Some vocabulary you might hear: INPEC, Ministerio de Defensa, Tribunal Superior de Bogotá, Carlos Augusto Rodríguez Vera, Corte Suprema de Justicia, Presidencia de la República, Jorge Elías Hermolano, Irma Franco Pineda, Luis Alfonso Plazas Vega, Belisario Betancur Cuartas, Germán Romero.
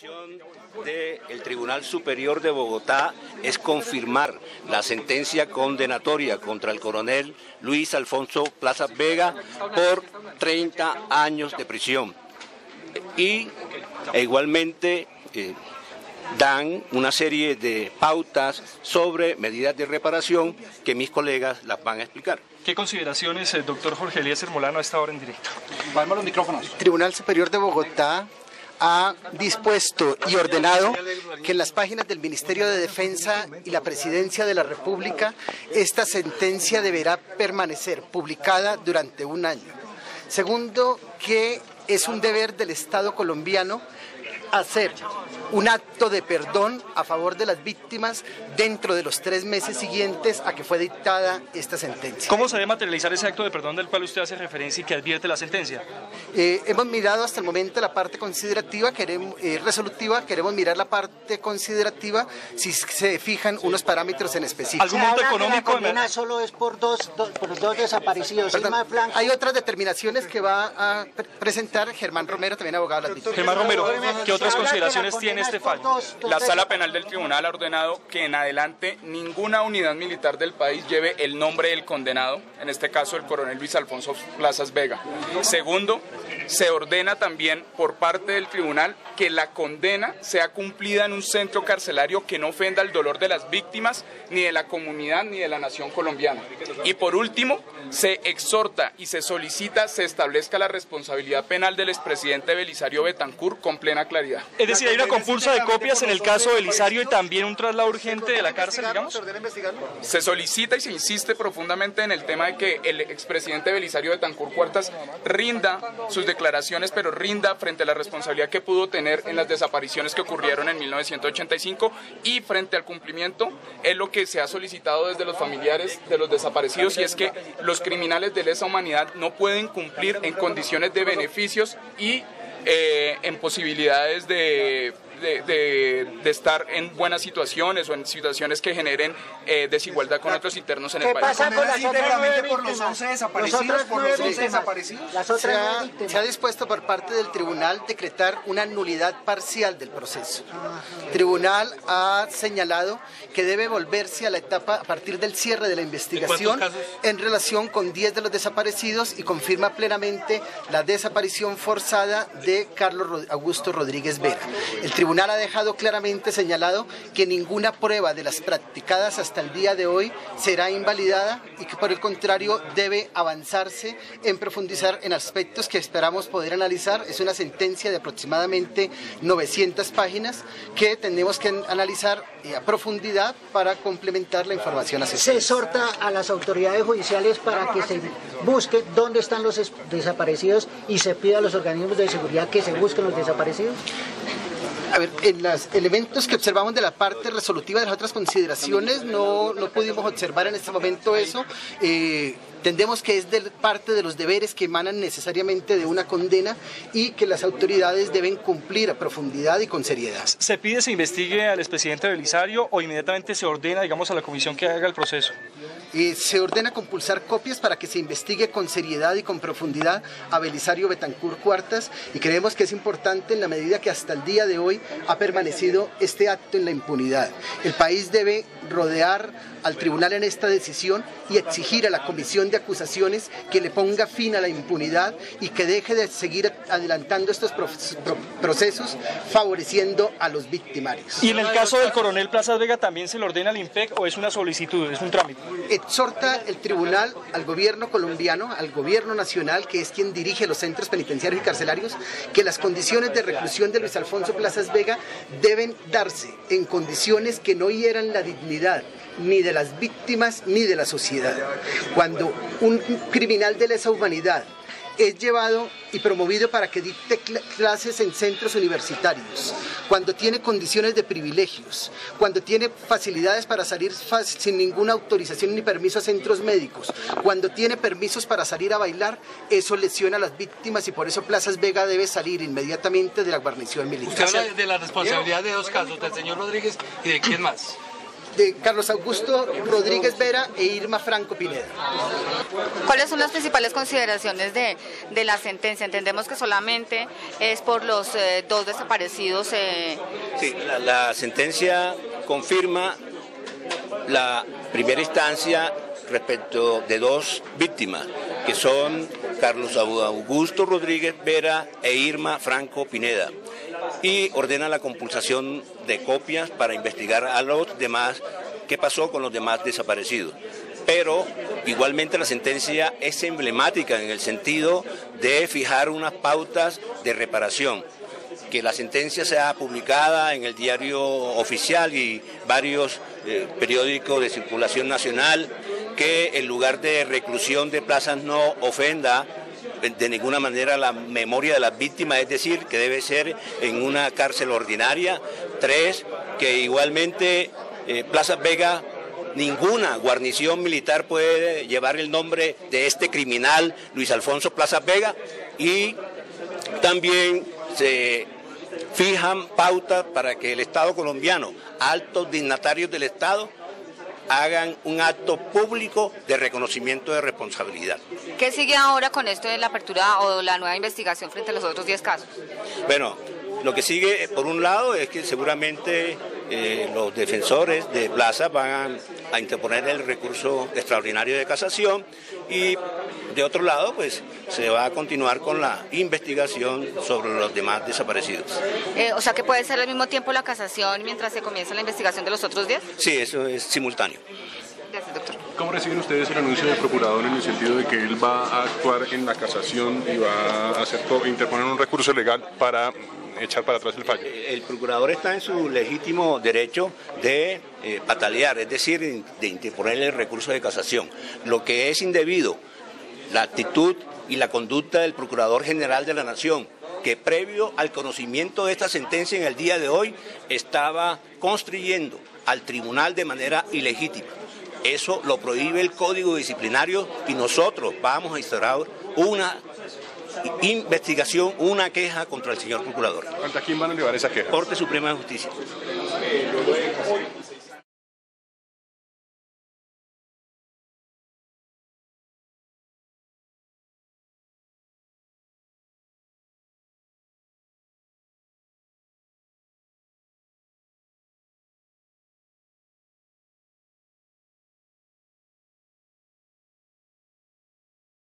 función del Tribunal Superior de Bogotá es confirmar la sentencia condenatoria contra el coronel Luis Alfonso Plazas Vega por 30 años de prisión. Y igualmente dan una serie de pautas sobre medidas de reparación que mis colegas las van a explicar. ¿Qué consideraciones, doctor Jorge Elías Hermolano, a esta hora en directo? Vamos a los micrófonos. El Tribunal Superior de Bogotá ha dispuesto y ordenado que en las páginas del Ministerio de Defensa y la Presidencia de la República esta sentencia deberá permanecer publicada durante un año. Segundo, que es un deber del Estado colombiano hacer un acto de perdón a favor de las víctimas dentro de los 3 meses siguientes a que fue dictada esta sentencia. ¿Cómo se debe materializar ese acto de perdón del cual usted hace referencia y que advierte la sentencia? Hemos mirado hasta el momento la parte considerativa, queremos mirar la parte considerativa si se fijan unos parámetros en específico. ¿Algún monto económico? La condena solo es por dos desaparecidos. Perdón, hay otras determinaciones que va a presentar Germán Romero, también abogado de las víctimas. Germán Romero, ¿qué otras consideraciones tiene este fallo? La sala penal del tribunal ha ordenado que en adelante ninguna unidad militar del país lleve el nombre del condenado, en este caso el coronel Luis Alfonso Plazas Vega. Segundo, se ordena también por parte del tribunal que la condena sea cumplida en un centro carcelario que no ofenda el dolor de las víctimas, ni de la comunidad, ni de la nación colombiana. Y por último, se exhorta y se solicita se establezca la responsabilidad penal del expresidente Belisario Betancur con plena claridad. Es decir, hay una compulsa de copias en el caso de Belisario y también un traslado urgente de la cárcel, digamos. Se solicita y se insiste profundamente en el tema de que el expresidente Belisario Betancur Cuartas rinda sus declaraciones, pero rinda frente a la responsabilidad que pudo tener en las desapariciones que ocurrieron en 1985 y frente al cumplimiento. Es lo que se ha solicitado desde los familiares de los desaparecidos, y es que los criminales de lesa humanidad no pueden cumplir en condiciones de beneficios y en posibilidades de estar en buenas situaciones o en situaciones que generen desigualdad con otros internos en el país. ¿Qué pasa con las otras 9 por los 11 desaparecidos? Se ha dispuesto por parte del tribunal decretar una nulidad parcial del proceso. El tribunal ha señalado que debe volverse a la etapa a partir del cierre de la investigación en relación con 10 de los desaparecidos, y confirma plenamente la desaparición forzada de Carlos Augusto Rodríguez Vera. El tribunal ha dejado claramente señalado que ninguna prueba de las practicadas hasta el día de hoy será invalidada, y que por el contrario debe avanzarse en profundizar en aspectos que esperamos poder analizar. Es una sentencia de aproximadamente 900 páginas que tenemos que analizar a profundidad para complementar la información acerca. Se exhorta a las autoridades judiciales para que se busque dónde están los desaparecidos y se pida a los organismos de seguridad que se busquen los desaparecidos. A ver, en los elementos que observamos de la parte resolutiva de las otras consideraciones no pudimos observar en este momento eso. Entendemos que es parte de los deberes que emanan necesariamente de una condena y que las autoridades deben cumplir a profundidad y con seriedad. ¿Se pide se investigue al expresidente Belisario o inmediatamente se ordena, digamos, a la comisión que haga el proceso? Se ordena compulsar copias para que se investigue con seriedad y con profundidad a Belisario Betancur Cuartas, y creemos que es importante en la medida que hasta el día de hoy ha permanecido este acto en la impunidad. El país debe rodear al tribunal en esta decisión y exigir a la comisión de acusaciones que le ponga fin a la impunidad y que deje de seguir adelantando estos procesos favoreciendo a los victimarios. ¿Y en el caso del coronel Plazas Vega también se le ordena al INPEC o es una solicitud, es un trámite? Exhorta el tribunal al gobierno colombiano, al gobierno nacional, que es quien dirige los centros penitenciarios y carcelarios, que las condiciones de reclusión de Luis Alfonso Plazas Vega deben darse en condiciones que no hieran la dignidad ni de las víctimas ni de la sociedad. Cuando un criminal de lesa humanidad es llevado y promovido para que dicte clases en centros universitarios, cuando tiene condiciones de privilegios, cuando tiene facilidades para salir sin ninguna autorización ni permiso a centros médicos, cuando tiene permisos para salir a bailar, eso lesiona a las víctimas, y por eso Plazas Vega debe salir inmediatamente de la guarnición militar. Usted habla de la responsabilidad de 2 casos, del señor Rodríguez y de quién más. de Carlos Augusto Rodríguez Vera e Irma Franco Pineda. ¿Cuáles son las principales consideraciones de la sentencia? Entendemos que solamente es por los dos desaparecidos. Sí, la sentencia confirma la primera instancia respecto de dos víctimas, que son Carlos Augusto Rodríguez Vera e Irma Franco Pineda, y ordena la compulsación de copias para investigar a los demás, qué pasó con los demás desaparecidos. Pero igualmente la sentencia es emblemática en el sentido de fijar unas pautas de reparación. Que la sentencia sea publicada en el diario oficial y varios periódicos de circulación nacional, que el lugar de reclusión de Plazas no ofenda de ninguna manera la memoria de las víctimas, es decir, que debe ser en una cárcel ordinaria. 3, que igualmente Plazas Vega, ninguna guarnición militar puede llevar el nombre de este criminal, Luis Alfonso Plazas Vega, y también se fijan pautas para que el Estado colombiano, altos dignatarios del Estado, hagan un acto público de reconocimiento de responsabilidad. ¿Qué sigue ahora con esto de la apertura o la nueva investigación frente a los otros 10 casos? Bueno, lo que sigue, por un lado, es que seguramente los defensores de Plaza van a interponer el recurso extraordinario de casación, y de otro lado, pues se va a continuar con la investigación sobre los demás desaparecidos. O sea, que puede ser al mismo tiempo la casación mientras se comienza la investigación de los otros 10. Sí, eso es simultáneo. Gracias, doctor. ¿Cómo reciben ustedes el anuncio del procurador en el sentido de que él va a actuar en la casación y va a hacer todo, interponer un recurso legal para echar para atrás el fallo? El procurador está en su legítimo derecho de patalear, es decir, de interponer el recurso de casación. Lo que es indebido, la actitud y la conducta del Procurador General de la Nación, que previo al conocimiento de esta sentencia en el día de hoy, estaba construyendo al tribunal de manera ilegítima. Eso lo prohíbe el Código Disciplinario, y nosotros vamos a instaurar una investigación, una queja contra el señor procurador. ¿Ante quién van a llevar esa queja? Corte Suprema de Justicia.